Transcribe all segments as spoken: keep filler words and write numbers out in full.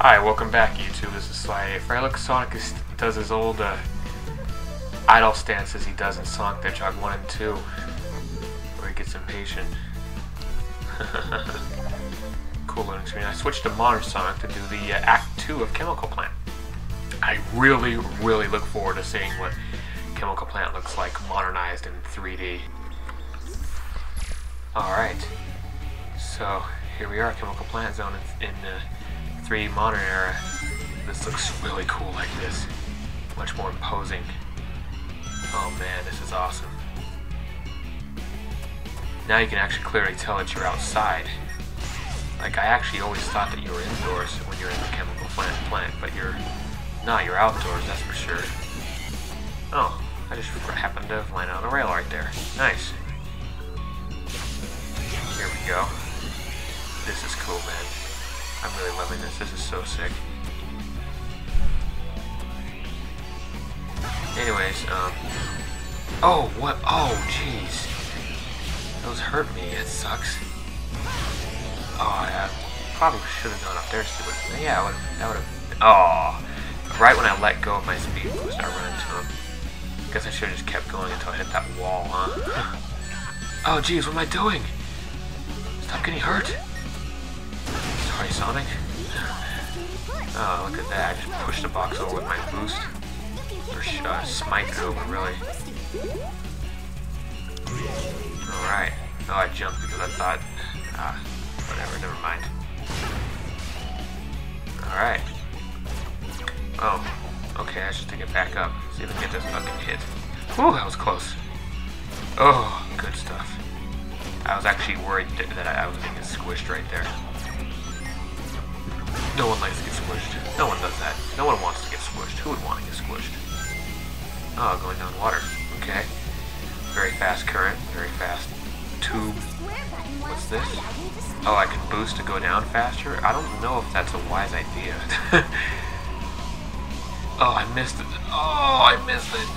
Hi, welcome back YouTube, this is Sly eight Frye. Look, Sonic is, does his old uh, idle stance as he does in Sonic the Hedgehog one and two, where he gets impatient. Cool loading screen. I switched to modern Sonic to do the uh, Act two of Chemical Plant. I really, really look forward to seeing what Chemical Plant looks like modernized in three D. Alright, so here we are, Chemical Plant Zone in the three D modern era. This looks really cool like this. Much more imposing. Oh man, this is awesome. Now you can actually clearly tell that you're outside. Like, I actually always thought that you were indoors when you're in the Chemical Plant plant, but you're not, you're outdoors, that's for sure. Oh, I just happened to land on a rail right there. Nice. Here we go. This is cool, man. I'm really loving this. This is so sick. Anyways, um... oh, what? Oh, jeez. Those hurt me. It sucks. Oh, I probably should have gone up there. So it yeah, I would have... That would have... Oh! Right when I let go of my speed boost, I run into him. Guess I should have just kept going until I hit that wall, huh? Oh, jeez, what am I doing? Stop getting hurt! Sorry, Sonic. Oh, look at that. I just pushed the box over with my boost. Or uh, smite it over, really. Alright. Oh, I jumped because I thought... Ah, whatever, never mind. Alright. Oh, okay, I should take it back up. See if I can get this fucking hit. Whew, that was close. Oh, good stuff. I was actually worried that I was gonna get squished right there. No one likes to get squished. No one does that. No one wants to get squished. Who would want to get squished? Oh, going down water. Okay. Very fast current. Very fast tube. What's this? Oh, I can boost to go down faster? I don't know if that's a wise idea. Oh, I missed it. Oh, I missed it.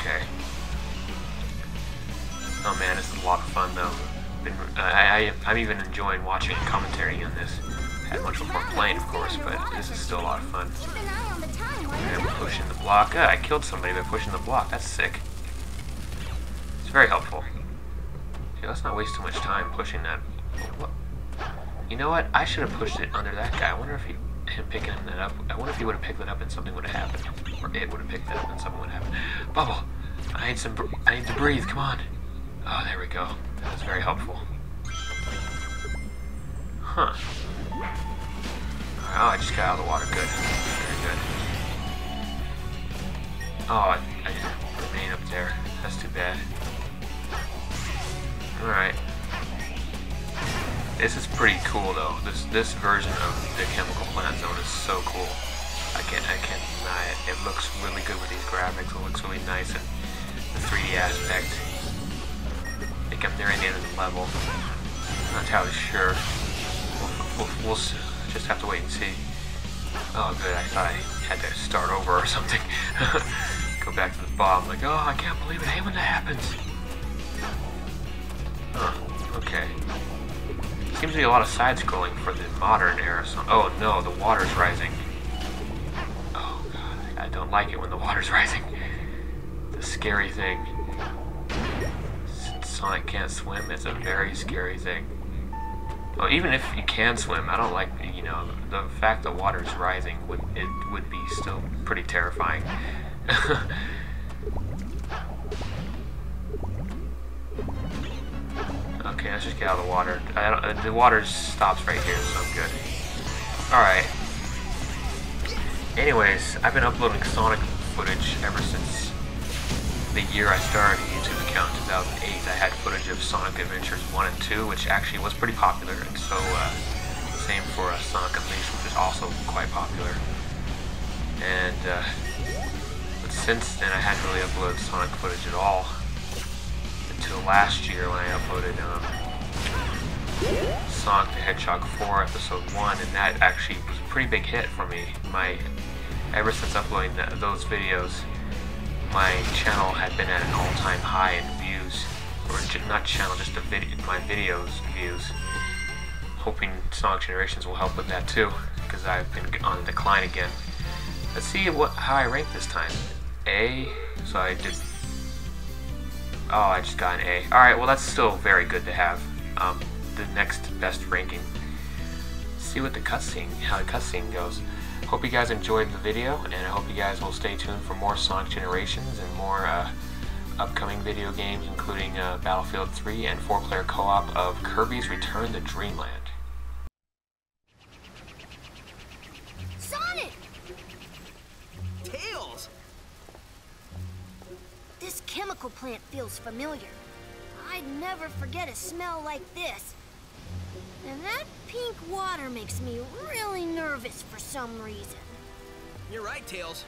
Okay. Oh man, this is a lot of fun though. Been, uh, I, I, I'm even enjoying watching and commentary on this. Had much more playing, of course, but this is still a lot of fun. And I'm pushing the block. Ah, I killed somebody by pushing the block. That's sick. It's very helpful. See, let's not waste too much time pushing that. What? You know what? I should have pushed it under that guy. I wonder if he, him picking that up. I wonder if he would have picked that up and something would have happened, or it would have picked that up and something would have happened. Bubble, I need some. I need to breathe. Come on. Oh, there we go. That was very helpful. Huh. Oh, I just got out of the water. Good. Very good. Oh, I, I just remain up there. That's too bad. Alright. This is pretty cool, though. This this version of the Chemical Plant Zone is so cool. I can't, I can't deny it. It looks really good with these graphics. It looks really nice in the three D aspect. I think I'm nearing the end of the level. I'm not entirely sure. We'll, we'll, we'll just have to wait and see. Oh good, I thought I had to start over or something. Go back to the bottom, like, oh, I can't believe it, I hate when that happens. Huh, okay. Seems to be a lot of side-scrolling for the modern era. So oh no, the water's rising. Oh god, I don't like it when the water's rising. The scary thing. Sonic can't swim, it's a very scary thing. Well, even if you can swim, I don't like, you know, the fact the water's rising would, it would be still pretty terrifying. Okay, let's just get out of the water. I don't, the water stops right here, so I'm good. Alright. Anyways, I've been uploading Sonic footage ever since the year I started a YouTube account in two thousand eight. I had footage of Sonic Adventures one and two, which actually was pretty popular, and so uh, same for uh, Sonic Unleashed, which is also quite popular. And uh, but since then I hadn't really uploaded Sonic footage at all until last year when I uploaded um, Sonic the Hedgehog four Episode one, and that actually was a pretty big hit for me. My ever since uploading that, those videos, my channel had been at an all-time high in views, or not channel, just the vid my videos views. hoping Sonic Generations will help with that too, because I've been on a decline again. Let's see what how I rank this time. A, so I did. Oh, I just got an A. Alright, well that's still very good to have. Um, the next best ranking. Let's see what the cutscene, how the cutscene goes. Hope you guys enjoyed the video, and I hope you guys will stay tuned for more Sonic Generations and more uh, upcoming video games, including uh, Battlefield three and four player co-op of Kirby's Return to Dreamland. Sonic! Tails! This chemical plant feels familiar. I'd never forget a smell like this. And that pink water makes me really nervous for some reason. You're right, Tails.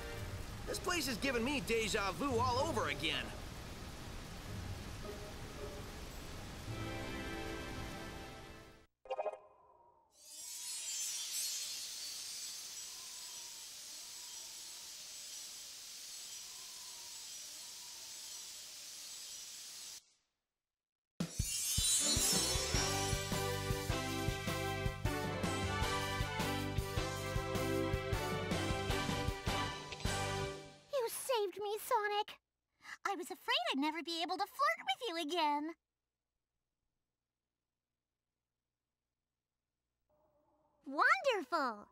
This place is giving me deja vu all over again. Sonic, I was afraid I'd never be able to flirt with you again. Wonderful!